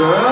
Good.